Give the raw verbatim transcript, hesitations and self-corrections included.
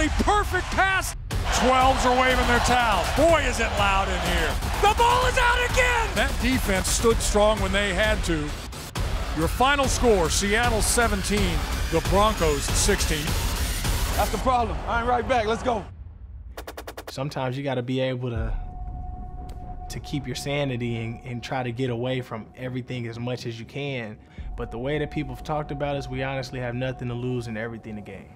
nearly perfect pass. twelves are waving their towels. Boy, is it loud in here. The ball is out again! That defense stood strong when they had to. Your final score, Seattle seventeen, the Broncos sixteen. That's the problem. I ain't right back. Let's go. Sometimes you got to be able to to keep your sanity and, and try to get away from everything as much as you can. But the way that people have talked about us, we honestly have nothing to lose and everything to gain.